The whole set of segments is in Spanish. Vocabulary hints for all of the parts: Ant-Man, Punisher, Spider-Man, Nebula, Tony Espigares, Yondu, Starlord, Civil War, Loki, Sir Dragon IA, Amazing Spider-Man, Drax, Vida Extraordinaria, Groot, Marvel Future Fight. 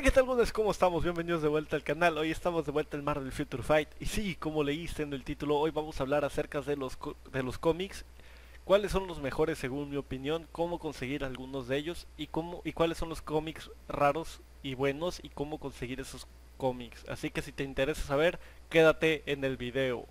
Hey, ¿qué tal, buenas? ¿Cómo estamos? Bienvenidos de vuelta al canal. Hoy estamos de vuelta en Marvel Future Fight. Y sí, como leíste en el título, hoy vamos a hablar acerca de los cómics. ¿Cuáles son los mejores según mi opinión? ¿Cómo conseguir algunos de ellos? Y cuáles son los cómics raros y buenos? ¿Y cómo conseguir esos cómics? Así que si te interesa saber, quédate en el video.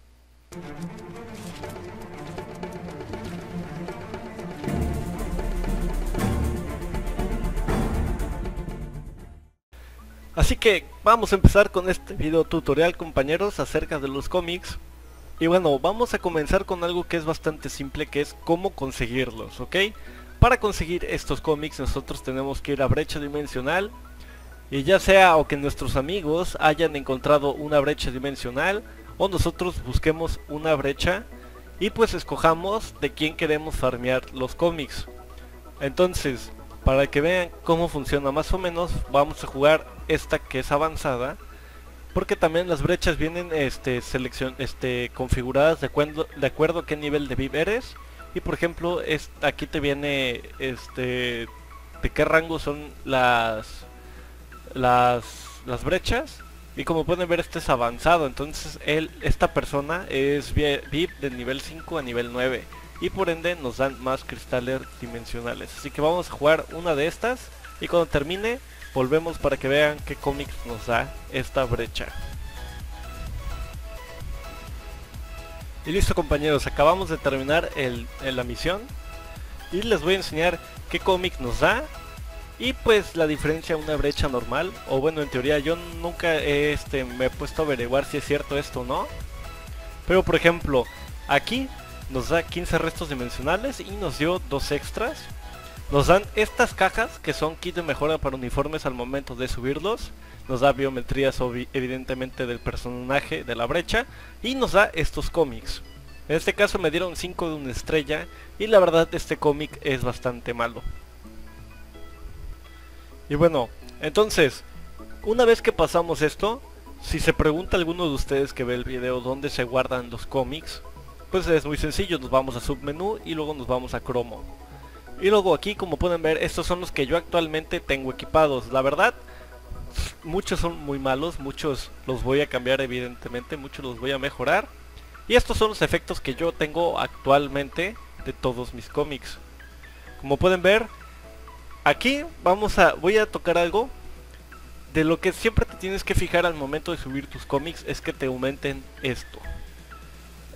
Así que vamos a empezar con este video tutorial, compañeros, acerca de los cómics. Y bueno, vamos a comenzar con algo que es bastante simple, que es cómo conseguirlos, ¿ok? Para conseguir estos cómics nosotros tenemos que ir a brecha dimensional. Y ya sea o que nuestros amigos hayan encontrado una brecha dimensional, o nosotros busquemos una brecha y pues escojamos de quién queremos farmear los cómics. Entonces, para que vean cómo funciona más o menos, vamos a jugar esta que es avanzada, porque también las brechas vienen configuradas de acuerdo a qué nivel de VIP eres. Y por ejemplo, aquí te viene de qué rango son las brechas. Y como pueden ver, este es avanzado, entonces esta persona es VIP de nivel 5 a nivel 9. Y por ende nos dan más cristales dimensionales. Así que vamos a jugar una de estas. Y cuando termine volvemos para que vean qué cómics nos da esta brecha. Y listo, compañeros, acabamos de terminar la misión. Y les voy a enseñar qué cómics nos da. Y pues la diferencia a una brecha normal. O bueno, en teoría yo nunca me he puesto a averiguar si es cierto esto o no. Pero por ejemplo, aquí nos da 15 restos dimensionales y nos dio 2 extras. Nos dan estas cajas que son kit de mejora para uniformes al momento de subirlos. Nos da biometrías evidentemente del personaje de la brecha. Y nos da estos cómics. En este caso me dieron 5 de una estrella. Y la verdad este cómic es bastante malo. Y bueno, entonces, una vez que pasamos esto, si se pregunta alguno de ustedes que ve el video dónde se guardan los cómics, pues es muy sencillo, nos vamos a submenú y luego nos vamos a cromo. Y luego aquí, como pueden ver, estos son los que yo actualmente tengo equipados. La verdad, muchos son muy malos, muchos los voy a cambiar evidentemente, muchos los voy a mejorar. Y estos son los efectos que yo tengo actualmente de todos mis cómics. Como pueden ver, aquí voy a tocar algo. De lo que siempre te tienes que fijar al momento de subir tus cómics es que te aumenten esto.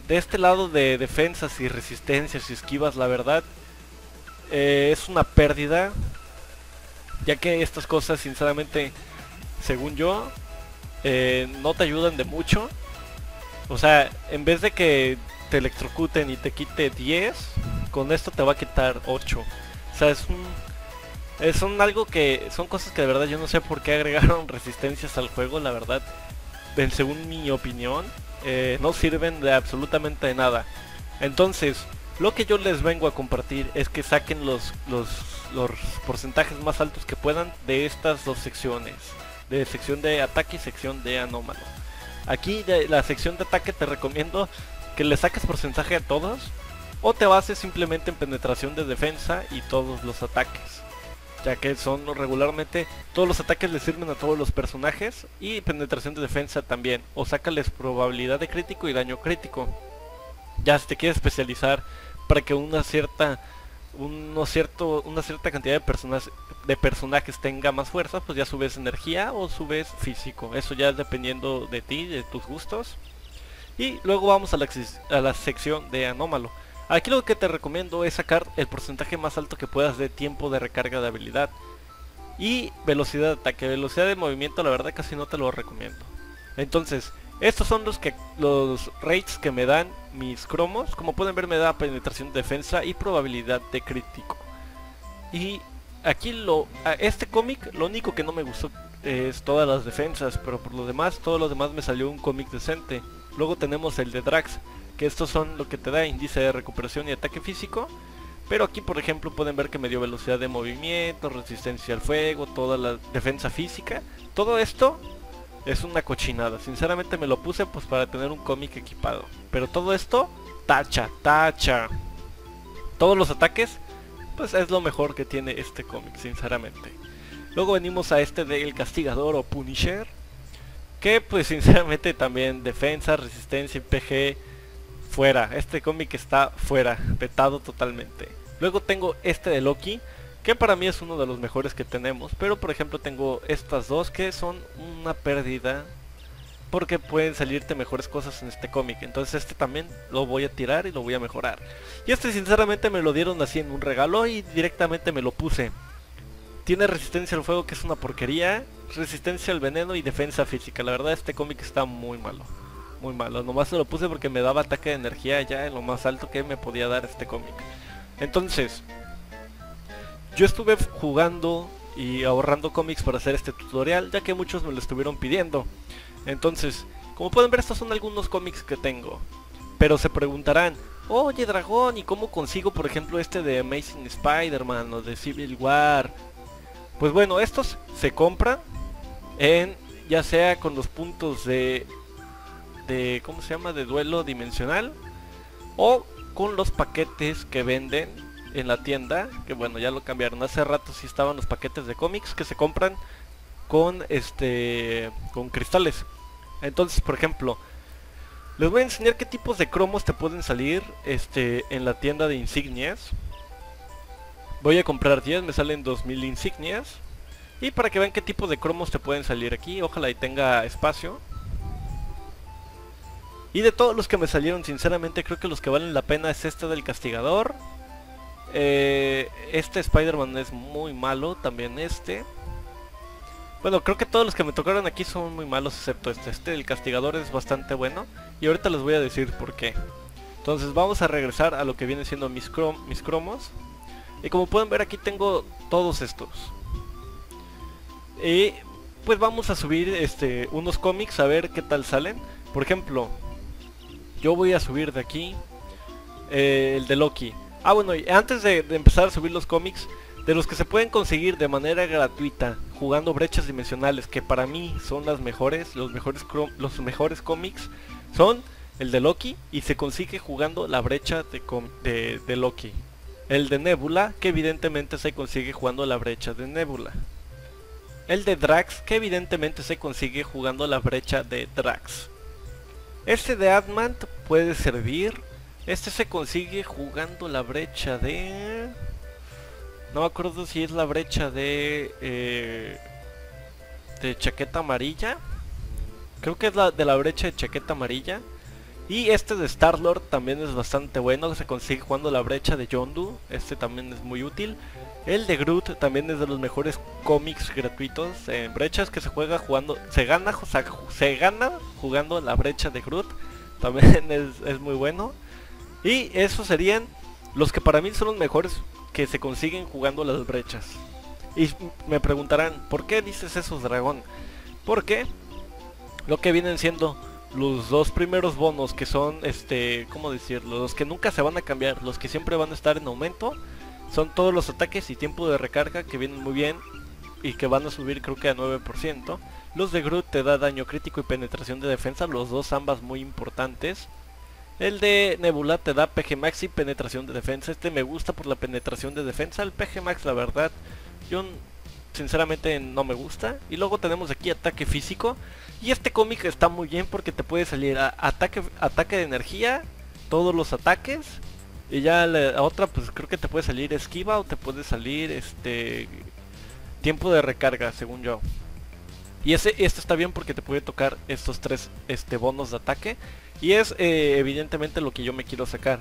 De este lado de defensas y resistencias y esquivas, la verdad es una pérdida, ya que estas cosas sinceramente, según yo, no te ayudan de mucho. O sea, en vez de que te electrocuten y te quite 10, con esto te va a quitar 8. O sea, son cosas que de verdad yo no sé por qué agregaron resistencias al juego. La verdad, según mi opinión, no sirven de absolutamente nada. Entonces, lo que yo les vengo a compartir es que saquen los porcentajes más altos que puedan de estas dos secciones, de sección de ataque y sección de anómalo. Aquí de la sección de ataque te recomiendo que le saques porcentaje a todos, o te bases simplemente en penetración de defensa y todos los ataques, ya que son regularmente todos los ataques le sirven a todos los personajes, y penetración de defensa también, o sácales probabilidad de crítico y daño crítico. Ya si te quieres especializar para que una cierta cantidad de personajes tenga más fuerza, pues ya subes energía o subes físico. Eso ya es dependiendo de ti, de tus gustos. Y luego vamos a la sección de anómalo. Aquí lo que te recomiendo es sacar el porcentaje más alto que puedas de tiempo de recarga de habilidad y velocidad de ataque. Velocidad de movimiento la verdad casi no te lo recomiendo. Entonces, estos son los rates que me dan mis cromos. Como pueden ver, me da penetración de defensa y probabilidad de crítico. Y aquí este cómic, lo único que no me gustó es todas las defensas, pero por lo demás, todos los demás me salió un cómic decente. Luego tenemos el de Drax, que estos son lo que te da índice de recuperación y ataque físico. Pero aquí por ejemplo pueden ver que me dio velocidad de movimiento, resistencia al fuego, toda la defensa física. Todo esto es una cochinada. Sinceramente me lo puse pues para tener un cómic equipado. Pero todo esto, tacha. Todos los ataques, pues es lo mejor que tiene este cómic, sinceramente. Luego venimos a este del Castigador o Punisher, que pues sinceramente también defensa, resistencia y PG fuera. Este cómic está fuera, vetado totalmente. Luego tengo este de Loki, que para mí es uno de los mejores que tenemos, pero por ejemplo tengo estas dos que son una pérdida, porque pueden salirte mejores cosas en este cómic. Entonces este también lo voy a tirar y lo voy a mejorar. Y este sinceramente me lo dieron así en un regalo y directamente me lo puse. Tiene resistencia al fuego, que es una porquería, resistencia al veneno y defensa física. La verdad este cómic está muy malo, muy malo. Nomás se lo puse porque me daba ataque de energía ya en lo más alto que me podía dar este cómic. Entonces yo estuve jugando y ahorrando cómics para hacer este tutorial, ya que muchos me lo estuvieron pidiendo. Entonces, como pueden ver, estos son algunos cómics que tengo. Pero se preguntarán, oye Dragón, ¿y cómo consigo por ejemplo este de Amazing Spider-Man o de Civil War? Pues bueno, estos se compran en, ya sea con los puntos de ¿cómo se llama? De duelo dimensional, o con los paquetes que venden en la tienda, que bueno, ya lo cambiaron. Hace rato sí estaban los paquetes de cómics que se compran con con cristales. Entonces, por ejemplo, les voy a enseñar qué tipos de cromos te pueden salir en la tienda de insignias. Voy a comprar 10, me salen 2000 insignias. Y para que vean qué tipo de cromos te pueden salir aquí, ojalá y tenga espacio. Y de todos los que me salieron, sinceramente creo que los que valen la pena es este del Castigador. Este Spider-Man es muy malo, también este. Bueno, creo que todos los que me tocaron aquí son muy malos, excepto este. Este del Castigador es bastante bueno, y ahorita les voy a decir por qué. Entonces vamos a regresar a lo que vienen siendo mis cromos. Y como pueden ver, aquí tengo todos estos. Y pues vamos a subir unos cómics a ver qué tal salen. Por ejemplo, yo voy a subir de aquí el de Loki. Ah bueno, y antes de empezar a subir los cómics, de los que se pueden conseguir de manera gratuita jugando brechas dimensionales, que para mí son las mejores, los mejores cómics, son el de Loki, y se consigue jugando la brecha de Loki. El de Nebula, que evidentemente se consigue jugando la brecha de Nebula. El de Drax, que evidentemente se consigue jugando la brecha de Drax. Este de Ant-Man puede servir. Este se consigue jugando la brecha de... no me acuerdo si es la brecha de chaqueta amarilla. Creo que es la de la brecha de chaqueta amarilla. Y este de Starlord también es bastante bueno. Se consigue jugando la brecha de Yondu. Este también es muy útil. El de Groot también es de los mejores cómics gratuitos en brechas, que se juega jugando... Se gana jugando la brecha de Groot. También es muy bueno. Y esos serían los que para mí son los mejores, que se consiguen jugando las brechas. Y me preguntarán, ¿por qué dices eso, Dragón? Porque lo que vienen siendo los dos primeros bonos, que son ¿cómo decirlo? Los que nunca se van a cambiar, los que siempre van a estar en aumento, son todos los ataques y tiempo de recarga, que vienen muy bien y que van a subir creo que a 9%. Los de Groot te da daño crítico y penetración de defensa, los dos, ambas muy importantes. El de Nebula te da PG Max y penetración de defensa. Este me gusta por la penetración de defensa. El PG Max, la verdad, yo sinceramente no me gusta. Y luego tenemos aquí ataque físico. Y este cómic está muy bien porque te puede salir ataque de energía, todos los ataques. Y ya la otra, pues creo que te puede salir esquiva, o te puede salir tiempo de recarga, según yo. Y este está bien porque te puede tocar estos tres bonos de ataque. Y es evidentemente lo que yo me quiero sacar.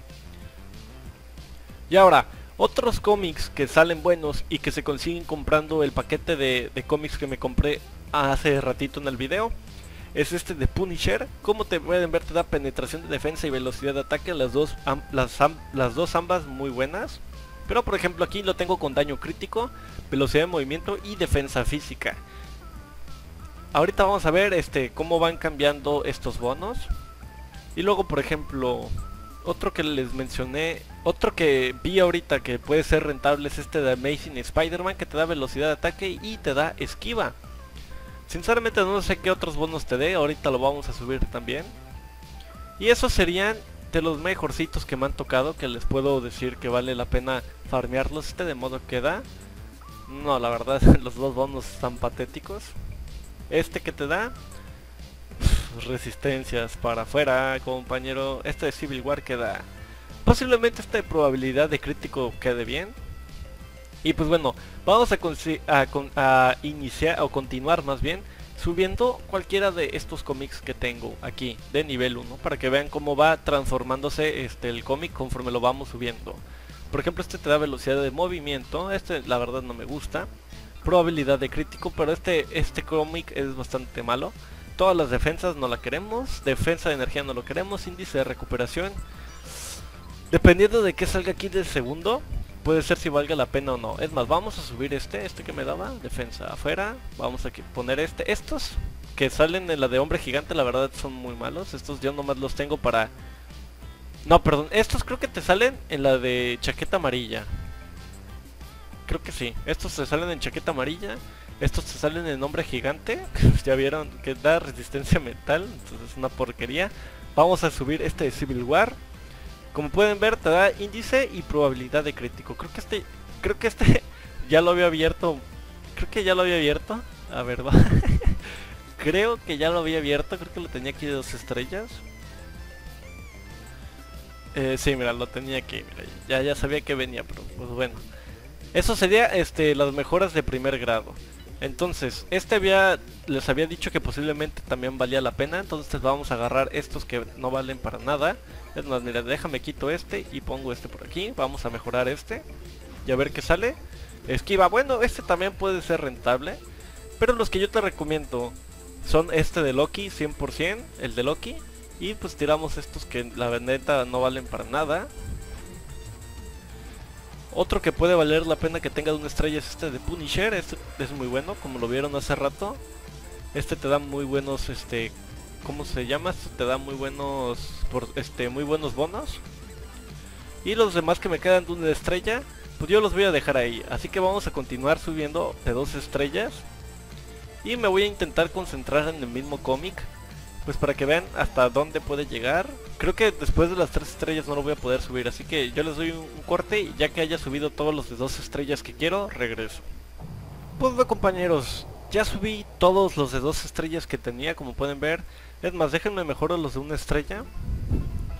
Y ahora, otros cómics que salen buenos y que se consiguen comprando el paquete de cómics que me compré hace ratito en el video, es este de Punisher. Como te pueden ver, te da penetración de defensa y velocidad de ataque. Las dos ambas muy buenas. Pero por ejemplo aquí lo tengo con daño crítico, velocidad de movimiento y defensa física. Ahorita vamos a ver cómo van cambiando estos bonos. Y luego, por ejemplo, otro que les mencioné, otro que vi ahorita que puede ser rentable, es este de Amazing Spider-Man, que te da velocidad de ataque y te da esquiva. Sinceramente no sé qué otros bonos te dé, ahorita lo vamos a subir también. Y esos serían de los mejorcitos que me han tocado, que les puedo decir que vale la pena farmearlos. Este de modo que da No, la verdad, los dos bonos están patéticos. Este que te da resistencias para afuera, compañero. Este de Civil War que da posiblemente esta de probabilidad de crítico quede bien. Y pues bueno, vamos a iniciar o continuar más bien subiendo cualquiera de estos cómics que tengo aquí de nivel 1 para que vean cómo va transformándose el cómic conforme lo vamos subiendo. Por ejemplo, este te da velocidad de movimiento, este la verdad no me gusta. Probabilidad de crítico, pero este cómic es bastante malo. Todas las defensas no la queremos, defensa de energía no lo queremos, índice de recuperación. Dependiendo de qué salga aquí del segundo, puede ser si valga la pena o no. Es más, vamos a subir este que me daba, defensa afuera. Vamos a poner estos que salen en la de hombre gigante, la verdad son muy malos. Estos yo nomás los tengo para... No, perdón, estos creo que te salen en la de chaqueta amarilla. Creo que sí, estos te salen en chaqueta amarilla. Estos te salen en hombre gigante. Ya vieron que da resistencia metal, entonces es una porquería. Vamos a subir este de Civil War. Como pueden ver, te da índice y probabilidad de crítico. Creo que este ya lo había abierto. A ver, va. Creo que ya lo había abierto. Creo que lo tenía aquí de 2 estrellas. Sí, mira, lo tenía aquí. Mira, ya sabía que venía, pero pues bueno. Eso sería las mejoras de primer grado. Entonces, les había dicho que posiblemente también valía la pena. Entonces vamos a agarrar estos que no valen para nada. Es más, mira, déjame quito este y pongo este por aquí. Vamos a mejorar este y a ver qué sale. Esquiva, bueno, este también puede ser rentable. Pero los que yo te recomiendo son este de Loki, 100%, el de Loki. Y pues tiramos estos que la neta no valen para nada. Otro que puede valer la pena que tenga 1 estrella es este de Punisher. Este es muy bueno, como lo vieron hace rato. Este te da muy buenos, ¿cómo se llama? Este te da muy buenos, muy buenos bonos. Y los demás que me quedan de 1 estrella, pues yo los voy a dejar ahí. Así que vamos a continuar subiendo de 2 estrellas. Y me voy a intentar concentrar en el mismo cómic, pues para que vean hasta dónde puede llegar. Creo que después de las 3 estrellas no lo voy a poder subir, así que yo les doy un corte y ya que haya subido todos los de 2 estrellas que quiero, regreso. Pues bueno, compañeros, ya subí todos los de 2 estrellas que tenía, como pueden ver. Es más, déjenme mejorar los de 1 estrella.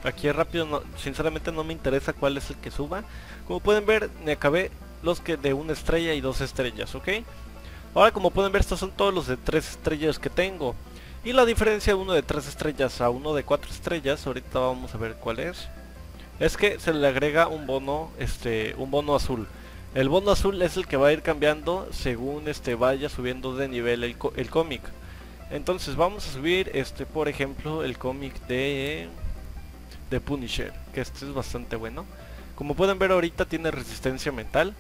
Aquí rápido, no, sinceramente no me interesa cuál es el que suba. Como pueden ver, me acabé los que de 1 estrella y 2 estrellas, ¿ok? Ahora, como pueden ver, estos son todos los de 3 estrellas que tengo. Y la diferencia de uno de 3 estrellas a uno de 4 estrellas, ahorita vamos a ver cuál es que se le agrega un bono, un bono azul. El bono azul es el que va a ir cambiando según vaya subiendo de nivel el cómic. Entonces vamos a subir, por ejemplo, el cómic de Punisher, que este es bastante bueno. Como pueden ver, ahorita tiene resistencia mental.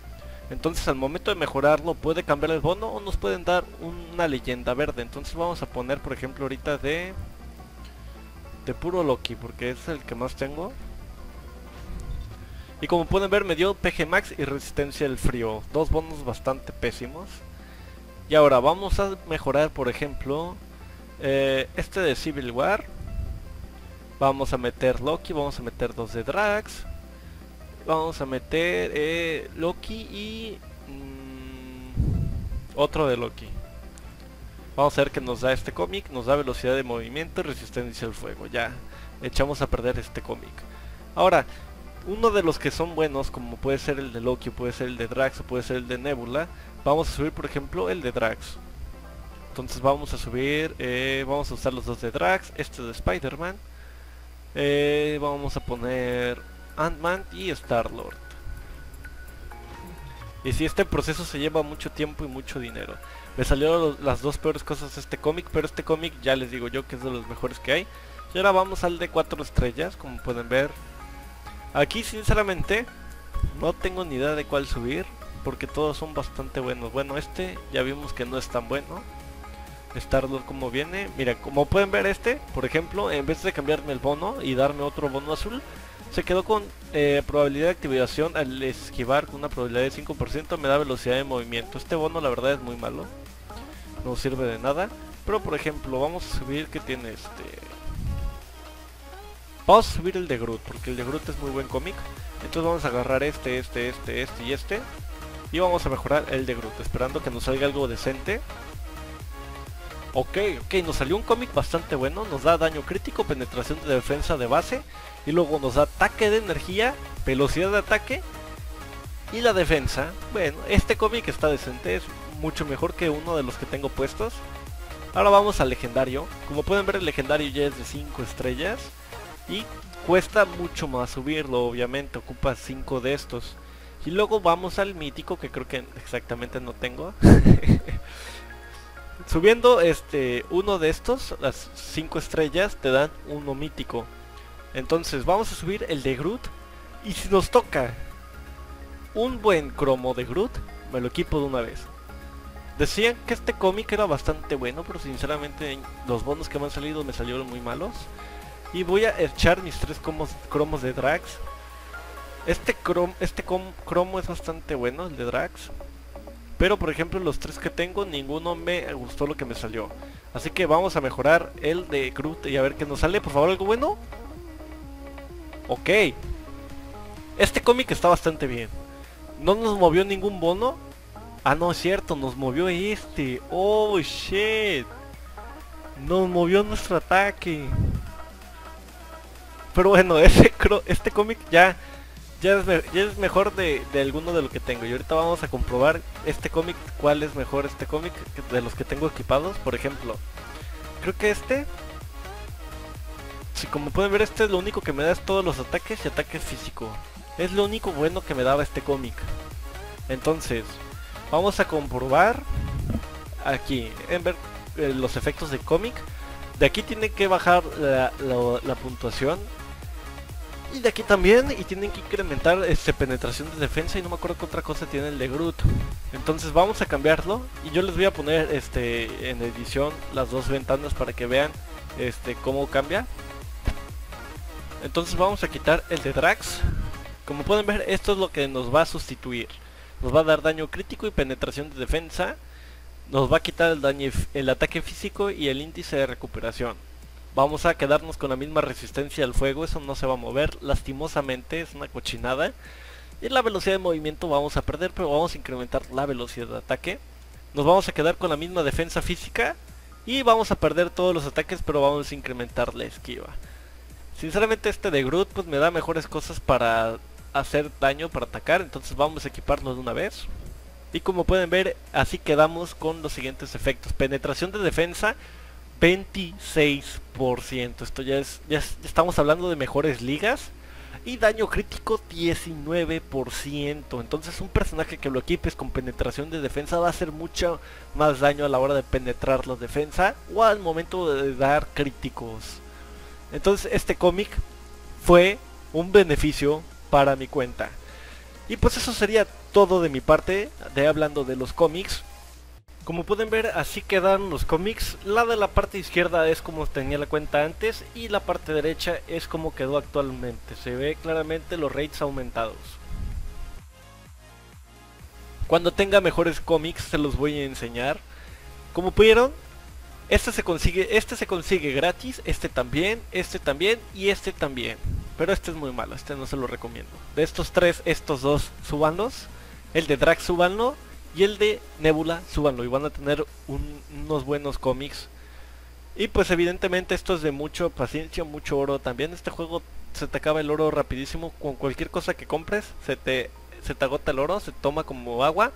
Entonces al momento de mejorarlo puede cambiar el bono o nos pueden dar una leyenda verde. Entonces vamos a poner, por ejemplo, ahorita de puro Loki, porque es el que más tengo. Y como pueden ver, me dio PG Max y resistencia al frío. 2 bonos bastante pésimos. Y ahora vamos a mejorar, por ejemplo, este de Civil War. Vamos a meter Loki, vamos a meter 2 de Drax. Vamos a meter Loki y otro de Loki. Vamos a ver qué nos da este cómic. Nos da velocidad de movimiento y resistencia al fuego. Ya echamos a perder este cómic. Ahora, uno de los que son buenos, como puede ser el de Loki, puede ser el de Drax o puede ser el de Nebula. Vamos a subir, por ejemplo, el de Drax. Entonces vamos a subir, vamos a usar los 2 de Drax, este de Spider-Man. Vamos a poner Ant-Man y Starlord. Y si este proceso se lleva mucho tiempo y mucho dinero. Me salieron las 2 peores cosas de este cómic, pero este cómic ya les digo yo que es de los mejores que hay. Y ahora vamos al de 4 estrellas, como pueden ver. Aquí sinceramente no tengo ni idea de cuál subir, porque todos son bastante buenos. Bueno, este ya vimos que no es tan bueno. Starlord como viene. Mira, como pueden ver, por ejemplo, en vez de cambiarme el bono y darme otro bono azul, se quedó con probabilidad de activación al esquivar con una probabilidad de 5%. Me da velocidad de movimiento. Este bono la verdad es muy malo, no sirve de nada. Pero por ejemplo vamos a subir que tiene vamos a subir el de Groot, porque el de Groot es muy buen cómic. Entonces vamos a agarrar este y Y vamos a mejorar el de Groot, esperando que nos salga algo decente. Ok, nos salió un cómic bastante bueno. Nos da daño crítico, penetración de defensa de base, y luego nos da ataque de energía, velocidad de ataque y la defensa. Bueno, este cómic está decente, es mucho mejor que uno de los que tengo puestos. Ahora vamos al legendario. Como pueden ver, el legendario ya es de 5 estrellas y cuesta mucho más subirlo, obviamente, ocupa 5 de estos. Y luego vamos al mítico, que creo que exactamente no tengo. Subiendo uno de estos, las 5 estrellas, te dan uno mítico. Entonces vamos a subir el de Groot. Y si nos toca un buen cromo de Groot, me lo equipo de una vez. Decían que este cómic era bastante bueno, pero sinceramente los bonos que me han salido me salieron muy malos. Y voy a echar mis 3 cromos de Drax. Este cromo es bastante bueno, el de Drax. Pero por ejemplo, los 3 que tengo, ninguno me gustó lo que me salió. Así que vamos a mejorar el de Groot y a ver qué nos sale. Por favor, algo bueno. Ok. Este cómic está bastante bien. No nos movió ningún bono. Ah, no, es cierto, nos movió este. Oh, shit. Nos movió nuestro ataque. Pero bueno, este cómic ya es mejor de alguno de lo que tengo. Y ahorita vamos a comprobar cuál es mejor este cómic de los que tengo equipados. Por ejemplo, creo que sí, como pueden ver, lo único que me da es todos los ataques y ataque físico. Es lo único bueno que me daba este cómic. Entonces, vamos a comprobar aquí, en ver los efectos de cómic. De aquí tiene que bajar la puntuación. Y de aquí también, y tienen que incrementar penetración de defensa, y no me acuerdo qué otra cosa tiene el de Groot. Entonces vamos a cambiarlo, y yo les voy a poner en edición las 2 ventanas para que vean cómo cambia. Entonces vamos a quitar el de Drax. Como pueden ver, esto es lo que nos va a sustituir. Nos va a dar daño crítico y penetración de defensa. Nos va a quitar el ataque físico y el índice de recuperación. Vamos a quedarnos con la misma resistencia al fuego, eso no se va a mover, lastimosamente, es una cochinada. Y la velocidad de movimiento vamos a perder, pero vamos a incrementar la velocidad de ataque. Nos vamos a quedar con la misma defensa física y vamos a perder todos los ataques, pero vamos a incrementar la esquiva. Sinceramente, este de Groot pues me da mejores cosas para hacer daño, para atacar, entonces vamos a equiparnos de una vez. Y como pueden ver, así quedamos con los siguientes efectos. Penetración de defensa, 26%, esto ya estamos hablando de mejores ligas. Y daño crítico, 19%. Entonces un personaje que lo equipes con penetración de defensa va a hacer mucho más daño a la hora de penetrar la defensa o al momento de dar críticos. Entonces este cómic fue un beneficio para mi cuenta. Y pues eso sería todo de mi parte de hablando de los cómics. Como pueden ver, así quedan los cómics. La de la parte izquierda es como tenía la cuenta antes, y la parte derecha es como quedó actualmente. Se ve claramente los rates aumentados. Cuando tenga mejores cómics se los voy a enseñar. Como pudieron, este se consigue gratis, este también y este también. Pero este es muy malo, este no se lo recomiendo. De estos 3, estos 2 súbanlos. El de Drax súbanlo. Y el de Nebula, súbanlo, y van a tener unos buenos cómics. Y pues evidentemente esto es de mucha paciencia, mucho oro también. Este juego se te acaba el oro rapidísimo. Con cualquier cosa que compres se te agota el oro, se toma como agua.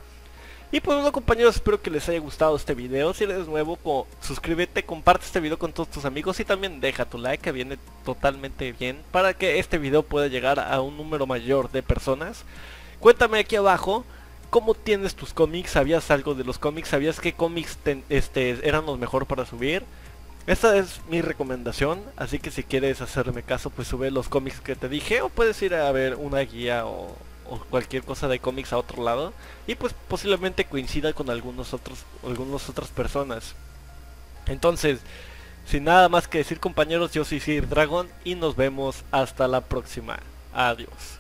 Y pues bueno, compañeros, espero que les haya gustado este video. Si eres nuevo, suscríbete, comparte este video con todos tus amigos. Y también deja tu like, que viene totalmente bien, para que este video pueda llegar a un número mayor de personas. Cuéntame aquí abajo, ¿cómo tienes tus cómics? ¿Sabías algo de los cómics? ¿Sabías qué cómics eran los mejor para subir? Esta es mi recomendación, así que si quieres hacerme caso, pues sube los cómics que te dije, o puedes ir a ver una guía o cualquier cosa de cómics a otro lado, y pues posiblemente coincida con algunas otras personas. Entonces, sin nada más que decir, compañeros, yo soy Sir Dragon y nos vemos hasta la próxima. Adiós.